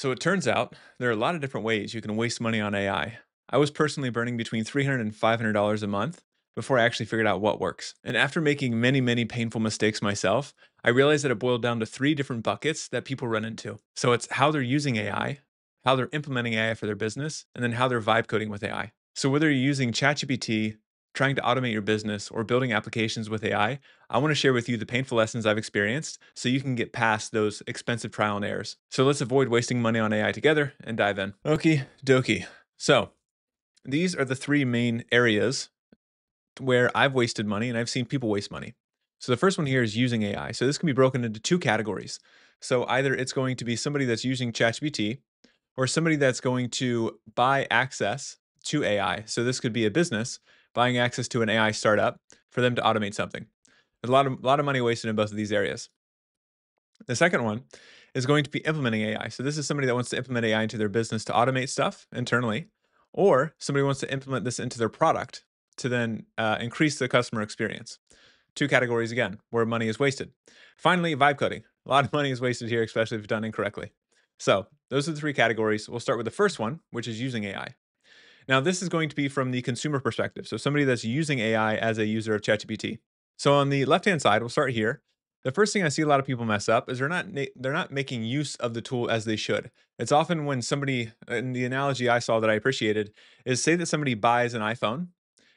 So it turns out there are a lot of different ways you can waste money on AI. I was personally burning between $300 and $500 a month before I actually figured out what works. And after making many, many painful mistakes myself, I realized that it boiled down to three different buckets that people run into. So it's how they're using AI, how they're implementing AI for their business, and then how they're vibe coding with AI. So whether you're using ChatGPT, trying to automate your business, or building applications with AI, I want to share with you the painful lessons I've experienced so you can get past those expensive trial and errors. So let's avoid wasting money on AI together and dive in. Okie dokie. So these are the three main areas where I've wasted money and I've seen people waste money. So the first one here is using AI. So this can be broken into two categories. So either it's going to be somebody that's using ChatGPT or somebody that's going to buy access to AI. So this could be a business buying access to an AI startup for them to automate something. There's a lot of money wasted in both of these areas. The second one is going to be implementing AI. So this is somebody that wants to implement AI into their business to automate stuff internally, or somebody wants to implement this into their product to then increase the customer experience. Two categories again, where money is wasted. Finally, vibe coding. A lot of money is wasted here, especially if done incorrectly. So those are the three categories. We'll start with the first one, which is using AI. Now, this is going to be from the consumer perspective. So somebody that's using AI as a user of ChatGPT. So on the left-hand side, we'll start here. The first thing I see a lot of people mess up is they're not making use of the tool as they should. It's often when somebody, and the analogy I saw that I appreciated is say that somebody buys an iPhone, and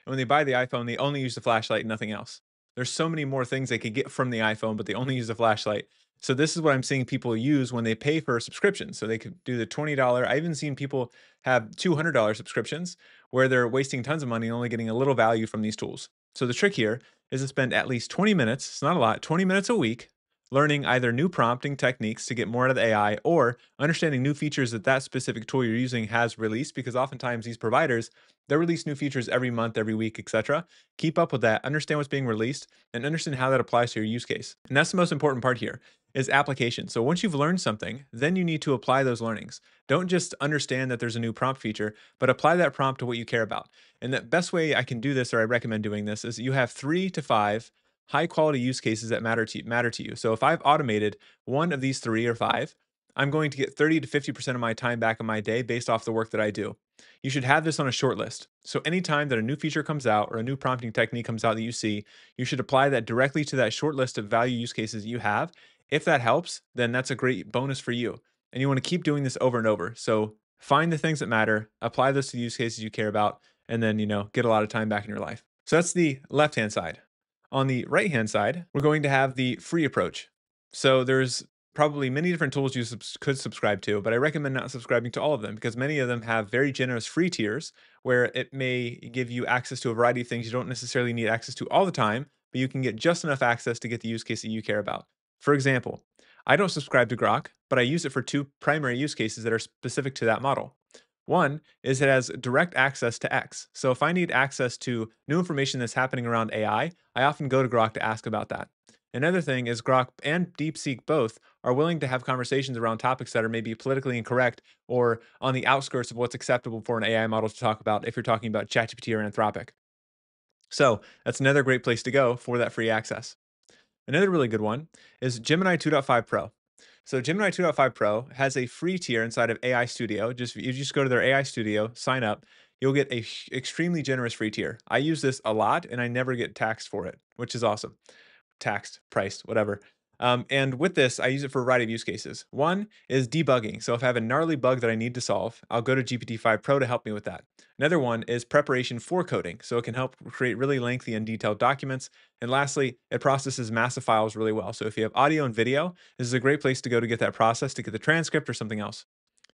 when they buy the iPhone, they only use the flashlight and nothing else. There's so many more things they could get from the iPhone, but they only use the flashlight. So this is what I'm seeing people use when they pay for a subscription. So they could do the $20. I've even seen people have $200 subscriptions where they're wasting tons of money and only getting a little value from these tools. So the trick here is to spend at least 20 minutes, it's not a lot, 20 minutes a week, learning either new prompting techniques to get more out of the AI or understanding new features that that specific tool you're using has released, because oftentimes these providers, they release new features every month, every week, etc. Keep up with that, understand what's being released, and understand how that applies to your use case. And that's the most important part here, is application. So once you've learned something, then you need to apply those learnings. Don't just understand that there's a new prompt feature, but apply that prompt to what you care about. And the best way I can do this, or I recommend doing this, is you have 3 to 5 high quality use cases that matter to you. So if I've automated one of these 3 or 5, I'm going to get 30 to 50% of my time back in my day based off the work that I do. You should have this on a short list. So anytime that a new feature comes out or a new prompting technique comes out that you see, you should apply that directly to that short list of value use cases you have. If that helps, then that's a great bonus for you. And you want to keep doing this over and over. So find the things that matter, apply those to the use cases you care about, and then, you know, get a lot of time back in your life. So that's the left-hand side. On the right-hand side, we're going to have the free approach. So there's probably many different tools you could subscribe to, but I recommend not subscribing to all of them because many of them have very generous free tiers where it may give you access to a variety of things you don't necessarily need access to all the time, but you can get just enough access to get the use case that you care about. For example, I don't subscribe to Grok, but I use it for 2 primary use cases that are specific to that model. One is it has direct access to X. So if I need access to new information that's happening around AI, I often go to Grok to ask about that. Another thing is Grok and DeepSeek both are willing to have conversations around topics that are maybe politically incorrect or on the outskirts of what's acceptable for an AI model to talk about if you're talking about ChatGPT or Anthropic. So that's another great place to go for that free access. Another really good one is Gemini 2.5 Pro. So Gemini 2.5 Pro has a free tier inside of AI Studio. You just go to their AI Studio, sign up, you'll get an extremely generous free tier. I use this a lot and I never get taxed for it, which is awesome. Taxed, priced, whatever. And with this, I use it for a variety of use cases. One is debugging. So if I have a gnarly bug that I need to solve, I'll go to GPT-5 Pro to help me with that. Another one is preparation for coding. So it can help create really lengthy and detailed documents. And lastly, it processes massive files really well. So if you have audio and video, this is a great place to go to get that process, to get the transcript or something else.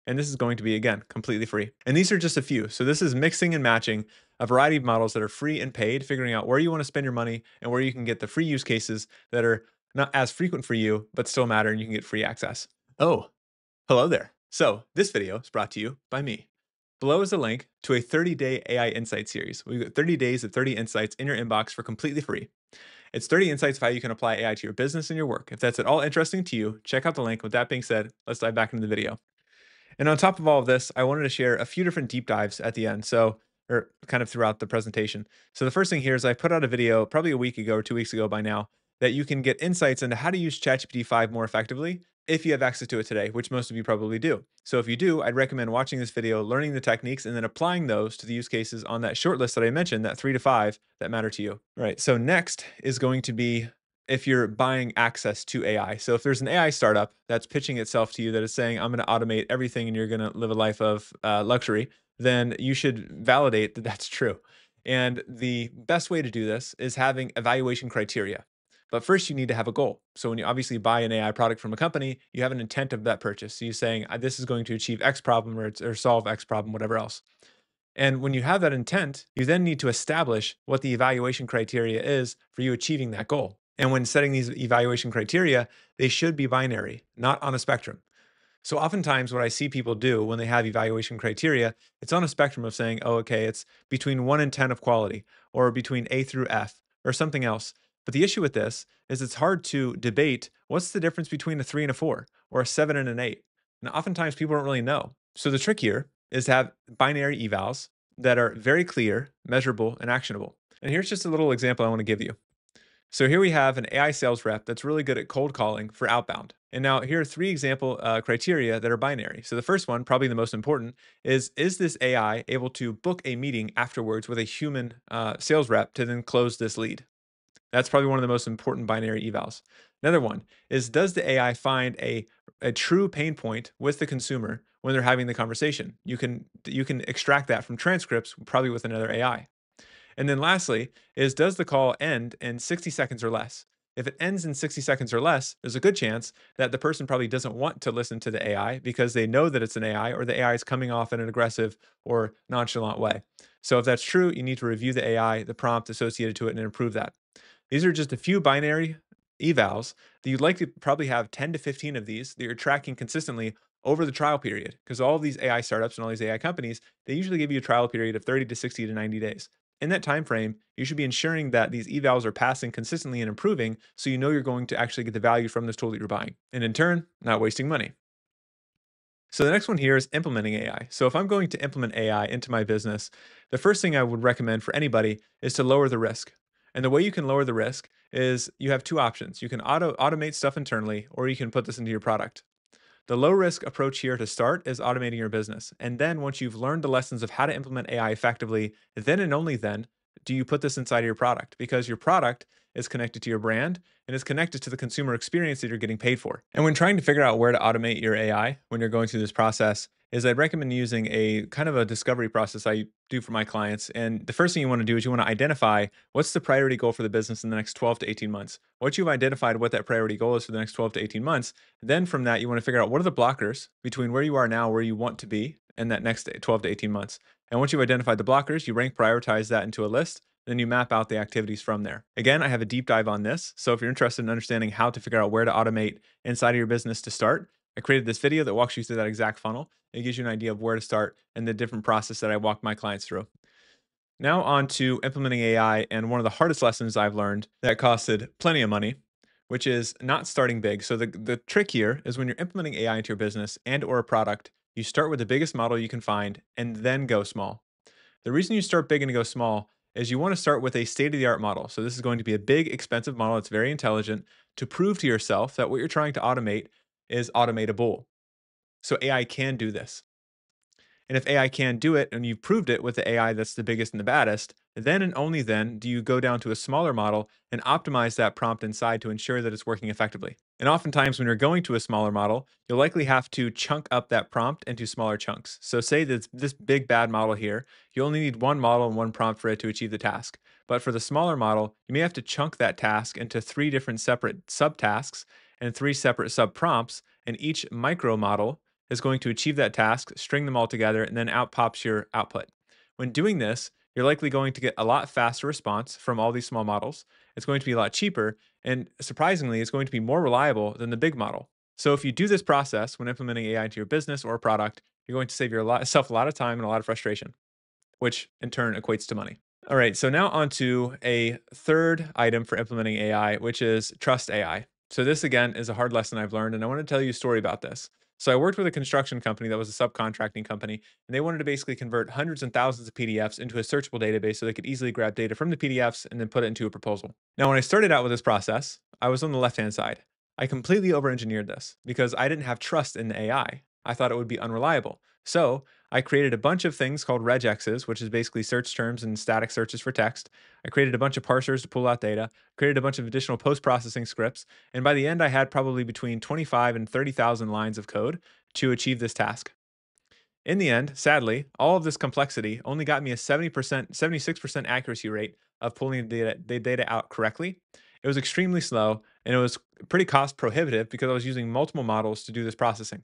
And this is going to be, again, completely free. And these are just a few. So this is mixing and matching a variety of models that are free and paid, figuring out where you want to spend your money and where you can get the free use cases that are not as frequent for you, but still matter and you can get free access. Oh, hello there. So this video is brought to you by me. Below is a link to a 30-day AI Insight series. We've got 30 days of 30 insights in your inbox for completely free. It's 30 insights of how you can apply AI to your business and your work. If that's at all interesting to you, check out the link. With that being said, let's dive back into the video. And on top of all of this, I wanted to share a few different deep dives at the end, so, or kind of throughout the presentation. So the first thing here is I put out a video probably a week ago or 2 weeks ago by now, that you can get insights into how to use ChatGPT 5 more effectively if you have access to it today, which most of you probably do. So if you do, I'd recommend watching this video, learning the techniques, and then applying those to the use cases on that short list that I mentioned, that 3 to 5 that matter to you. All right, so next is going to be if you're buying access to AI. So if there's an AI startup that's pitching itself to you that is saying, I'm gonna automate everything and you're gonna live a life of luxury, then you should validate that that's true. And the best way to do this is having evaluation criteria. But first you need to have a goal. So when you obviously buy an AI product from a company, you have an intent of that purchase. So you're saying, this is going to achieve X problem or solve X problem, whatever else. And when you have that intent, you then need to establish what the evaluation criteria is for you achieving that goal. And when setting these evaluation criteria, they should be binary, not on a spectrum. So oftentimes what I see people do when they have evaluation criteria, it's on a spectrum of saying, oh, okay, it's between 1 and 10 of quality, or between A through F, or something else. But the issue with this is it's hard to debate what's the difference between a 3 and a 4, or a 7 and an 8. And oftentimes people don't really know. So the trick here is to have binary evals that are very clear, measurable, and actionable. And here's just a little example I want to give you. So here we have an AI sales rep that's really good at cold calling for outbound. And now here are 3 example criteria that are binary. So the first one, probably the most important, is this AI able to book a meeting afterwards with a human sales rep to then close this lead? That's probably one of the most important binary evals. Another one is, does the AI find a true pain point with the consumer when they're having the conversation? You can extract that from transcripts, probably with another AI. And then lastly is, does the call end in 60 seconds or less? If it ends in 60 seconds or less, there's a good chance that the person probably doesn't want to listen to the AI because they know that it's an AI, or the AI is coming off in an aggressive or nonchalant way. So if that's true, you need to review the AI, the prompt associated to it, and improve that. These are just a few binary evals that you'd like to probably have 10 to 15 of these that you're tracking consistently over the trial period, because all these AI startups and all these AI companies, they usually give you a trial period of 30 to 60 to 90 days. In that time frame, you should be ensuring that these evals are passing consistently and improving, so you know you're going to actually get the value from this tool that you're buying, and in turn, not wasting money. So the next one here is implementing AI. So if I'm going to implement AI into my business, the first thing I would recommend for anybody is to lower the risk. And the way you can lower the risk is you have 2 options. You can automate stuff internally, or you can put this into your product. The low risk approach here to start is automating your business. And then once you've learned the lessons of how to implement AI effectively, then and only then do you put this inside of your product, because your product is connected to your brand and is connected to the consumer experience that you're getting paid for. And when trying to figure out where to automate your AI when you're going through this process is I'd recommend using a kind of a discovery process I do for my clients. And the first thing you want to do is you want to identify what's the priority goal for the business in the next 12 to 18 months. Once you've identified what that priority goal is for the next 12 to 18 months, then from that, you want to figure out what are the blockers between where you are now, where you want to be in that next 12 to 18 months. And once you've identified the blockers, you rank prioritize that into a list, then you map out the activities from there. Again, I have a deep dive on this. So if you're interested in understanding how to figure out where to automate inside of your business to start, I created this video that walks you through that exact funnel. It gives you an idea of where to start and the different process that I walk my clients through. Now on to implementing AI, and one of the hardest lessons I've learned that costed plenty of money, which is not starting big. So the trick here is when you're implementing AI into your business and or a product, you start with the biggest model you can find and then go small. The reason you start big and go small is you want to start with a state-of-the-art model. So this is going to be a big, expensive model that's very intelligent, to prove to yourself that what you're trying to automate is automatable. So AI can do this. And if AI can do it, and you've proved it with the AI that's the biggest and the baddest, then and only then do you go down to a smaller model and optimize that prompt inside to ensure that it's working effectively. And oftentimes when you're going to a smaller model, you'll likely have to chunk up that prompt into smaller chunks. So say that this big bad model here, you only need 1 model and 1 prompt for it to achieve the task. But for the smaller model, you may have to chunk that task into 3 different separate subtasks and 3 separate subprompts, and each micro model is going to achieve that task, string them all together, and then out pops your output. When doing this, you're likely going to get a lot faster response from all these small models. It's going to be a lot cheaper, and surprisingly, it's going to be more reliable than the big model. So if you do this process when implementing AI into your business or product, you're going to save yourself a lot of time and a lot of frustration, which in turn equates to money. All right, so now onto a third item for implementing AI, which is trust AI. So this again is a hard lesson I've learned, and I want to tell you a story about this. So I worked with a construction company that was a subcontracting company, and they wanted to basically convert hundreds and thousands of PDFs into a searchable database so they could easily grab data from the PDFs and then put it into a proposal. Now, when I started out with this process, I was on the left-hand side. I completely over-engineered this because I didn't have trust in the AI. I thought it would be unreliable. So I created a bunch of things called regexes, which is basically search terms and static searches for text. I created a bunch of parsers to pull out data, created a bunch of additional post-processing scripts. And by the end, I had probably between 25 and 30,000 lines of code to achieve this task. In the end, sadly, all of this complexity only got me a 76% accuracy rate of pulling the data out correctly. It was extremely slow, and it was pretty cost prohibitive because I was using multiple models to do this processing.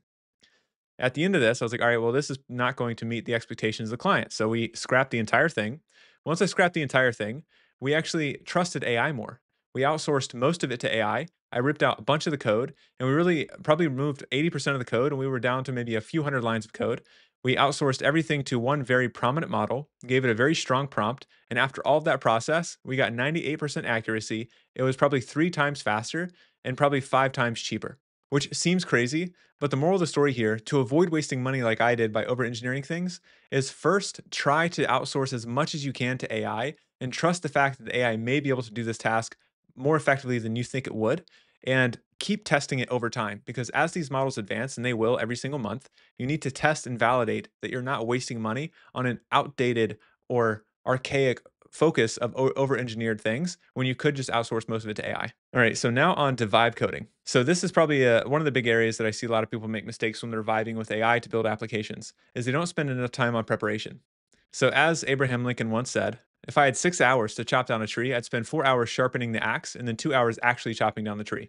At the end of this, I was like, all right, well, this is not going to meet the expectations of the client. So we scrapped the entire thing. Once I scrapped the entire thing, we actually trusted AI more. We outsourced most of it to AI. I ripped out a bunch of the code, and we really probably removed 80% of the code, and we were down to maybe a few hundred lines of code. We outsourced everything to one very prominent model, gave it a very strong prompt, and after all of that process, we got 98% accuracy. It was probably 3 times faster and probably 5 times cheaper, which seems crazy, but the moral of the story here, to avoid wasting money like I did by over-engineering things, is first try to outsource as much as you can to AI and trust the fact that the AI may be able to do this task more effectively than you think it would, and keep testing it over time, because as these models advance, and they will every single month, you need to test and validate that you're not wasting money on an outdated or archaic focus of over-engineered things when you could just outsource most of it to AI. All right, so now on to vibe coding. So this is probably one of the big areas that I see a lot of people make mistakes when they're vibing with AI to build applications, is they don't spend enough time on preparation. So as Abraham Lincoln once said, if I had 6 hours to chop down a tree, I'd spend 4 hours sharpening the axe and then 2 hours actually chopping down the tree.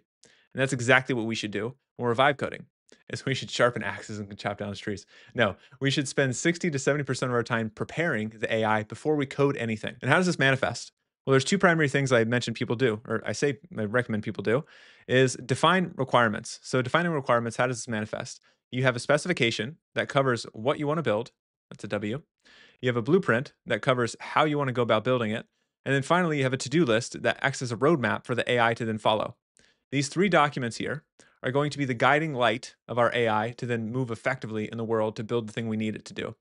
And that's exactly what we should do when we're vibe coding, is we should sharpen axes and chop down trees. No, we should spend 60 to 70% of our time preparing the AI before we code anything. And how does this manifest? Well, there's 2 primary things I mentioned people do, or I recommend people do, is define requirements. So defining requirements, how does this manifest? You have a specification that covers what you want to build. That's a W. You have a blueprint that covers how you want to go about building it. And then finally, you have a to-do list that acts as a roadmap for the AI to then follow. These 3 documents here are going to be the guiding light of our AI to then move effectively in the world to build the thing we need it to do.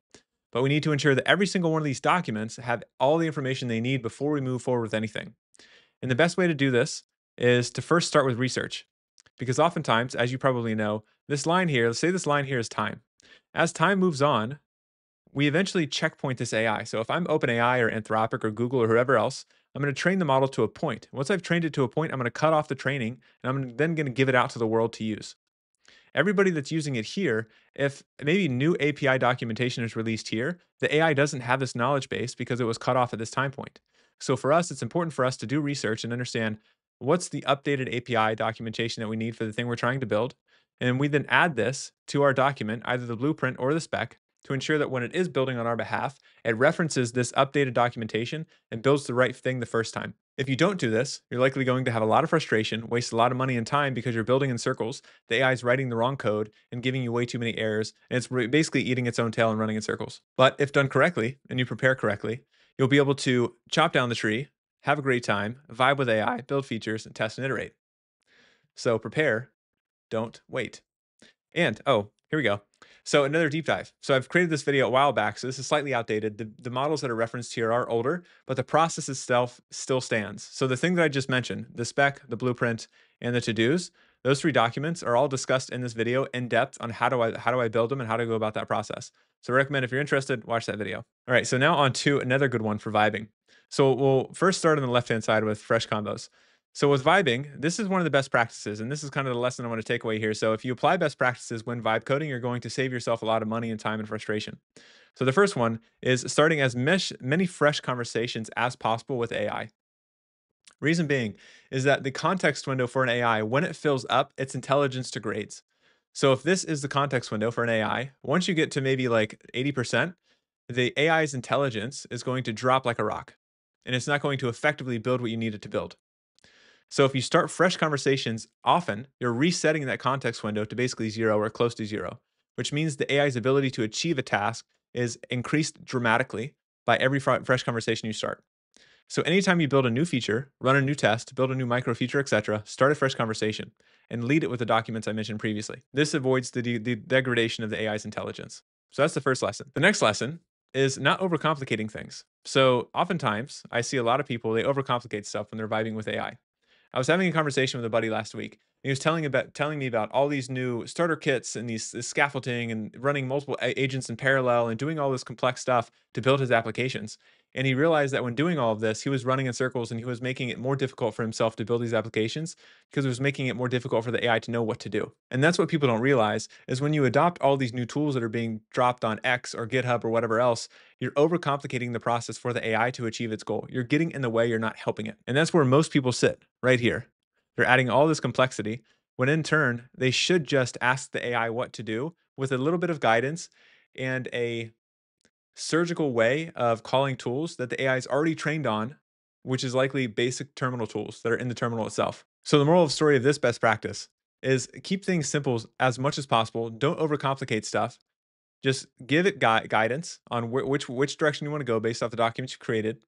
But we need to ensure that every single one of these documents have all the information they need before we move forward with anything. And the best way to do this is to first start with research, because oftentimes, as you probably know, this line here, let's say this line here is time. As time moves on, we eventually checkpoint this AI. So if I'm OpenAI or Anthropic or Google or whoever else, I'm going to train the model to a point. Once I've trained it to a point, I'm going to cut off the training, and I'm then going to give it out to the world to use. Everybody that's using it here, if maybe new API documentation is released here, the AI doesn't have this knowledge base because it was cut off at this time point. So for us, it's important for us to do research and understand what's the updated API documentation that we need for the thing we're trying to build. And we then add this to our document, either the blueprint or the spec, to ensure that when it is building on our behalf, it references this updated documentation and builds the right thing the first time. If you don't do this, you're likely going to have a lot of frustration, waste a lot of money and time because you're building in circles, the AI is writing the wrong code and giving you way too many errors, and it's basically eating its own tail and running in circles. But if done correctly and you prepare correctly, you'll be able to chop down the tree, have a great time, vibe with AI, build features, and test and iterate. So prepare, don't wait. And, oh, here we go. So another deep dive. So I've created this video a while back, so this is slightly outdated. The models that are referenced here are older, but the process itself still stands. So the thing that I just mentioned, the spec, the blueprint, and the to-dos, those 3 documents are all discussed in this video in depth on how do I build them and how to go about that process. So I recommend if you're interested, watch that video. All right, so now on to another good one for vibing. So we'll first start on the left-hand side with fresh combos. So with vibing, this is one of the best practices, and this is kind of the lesson I want to take away here. So if you apply best practices when vibe coding, you're going to save yourself a lot of money and time and frustration. So the first one is starting as many fresh conversations as possible with AI. Reason being is that the context window for an AI, when it fills up, its intelligence degrades. So if this is the context window for an AI, once you get to maybe like 80%, the AI's intelligence is going to drop like a rock, and it's not going to effectively build what you need it to build. So if you start fresh conversations often, you're resetting that context window to basically 0 or close to 0, which means the AI's ability to achieve a task is increased dramatically by every fresh conversation you start. So anytime you build a new feature, run a new test, build a new micro feature, etc., start a fresh conversation and lead it with the documents I mentioned previously. This avoids the degradation of the AI's intelligence. So that's the first lesson. The next lesson is not overcomplicating things. So oftentimes I see a lot of people, they overcomplicate stuff when they're vibing with AI. I was having a conversation with a buddy last week. He was telling me about all these new starter kits and this scaffolding and running multiple agents in parallel and doing all this complex stuff to build his applications. And he realized that when doing all of this, he was running in circles and he was making it more difficult for himself to build these applications because it was making it more difficult for the AI to know what to do. And that's what people don't realize is when you adopt all these new tools that are being dropped on X or GitHub or whatever else, you're overcomplicating the process for the AI to achieve its goal. You're getting in the way, you're not helping it. And that's where most people sit right here. They're adding all this complexity when in turn, they should just ask the AI what to do with a little bit of guidance and a surgical way of calling tools that the AI is already trained on, which is likely basic terminal tools that are in the terminal itself. So the moral of the story of this best practice is keep things simple as much as possible. Don't overcomplicate stuff. Just give it guidance on which direction you want to go based off the documents you created,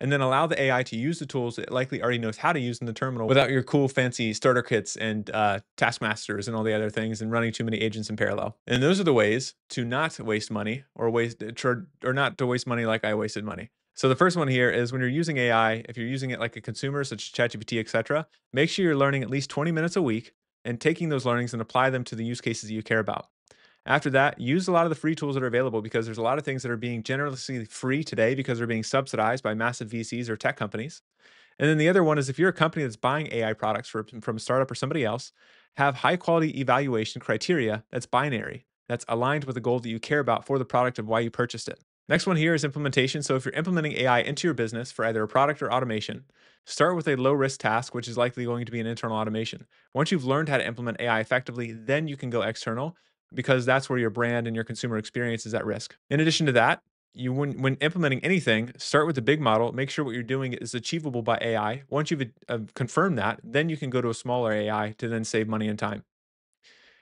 and then allow the AI to use the tools it likely already knows how to use in the terminal without your cool, fancy starter kits and taskmasters and all the other things and running too many agents in parallel. And those are the ways to not waste money or not to waste money like I wasted money. So the first one here is when you're using AI, if you're using it like a consumer, such as ChatGPT, etc., make sure you're learning at least 20 minutes a week and taking those learnings and apply them to the use cases that you care about. After that, use a lot of the free tools that are available because there's a lot of things that are being generously free today because they're being subsidized by massive VCs or tech companies. And then the other one is if you're a company that's buying AI products from a startup or somebody else, have high quality evaluation criteria that's binary, that's aligned with the goal that you care about for the product and why you purchased it. Next one here is implementation. So if you're implementing AI into your business for either a product or automation, start with a low risk task, which is likely going to be an internal automation. Once you've learned how to implement AI effectively, then you can go external, because that's where your brand and your consumer experience is at risk. In addition to that, when implementing anything, start with the big model, make sure what you're doing is achievable by AI. Once you've confirmed that, then you can go to a smaller AI to then save money and time.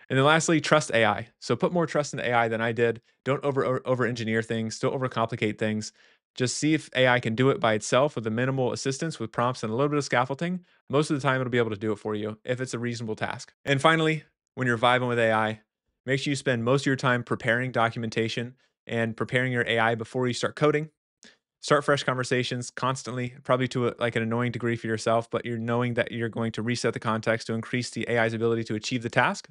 And then lastly, trust AI. So put more trust in AI than I did. Don't over-engineer things, don't overcomplicate things. Just see if AI can do it by itself with a minimal assistance with prompts and a little bit of scaffolding. Most of the time it'll be able to do it for you if it's a reasonable task. And finally, when you're vibing with AI, make sure you spend most of your time preparing documentation and preparing your AI before you start coding. Start fresh conversations constantly, probably to an annoying degree for yourself, but you're knowing that you're going to reset the context to increase the AI's ability to achieve the task.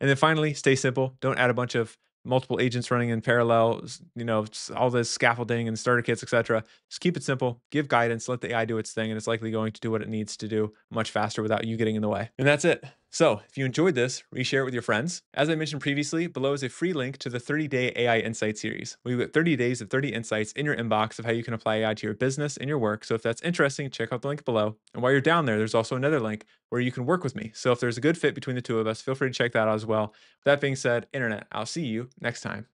And then finally, stay simple. Don't add a bunch of multiple agents running in parallel, you know, all this scaffolding and starter kits, etc. Just keep it simple, give guidance, let the AI do its thing, and it's likely going to do what it needs to do much faster without you getting in the way. And that's it. So if you enjoyed this, reshare it with your friends. As I mentioned previously, below is a free link to the 30-day AI Insight series. We've got 30 days of 30 insights in your inbox of how you can apply AI to your business and your work. So if that's interesting, check out the link below. And while you're down there, there's also another link where you can work with me. So if there's a good fit between the two of us, feel free to check that out as well. With that being said, Internet, I'll see you next time.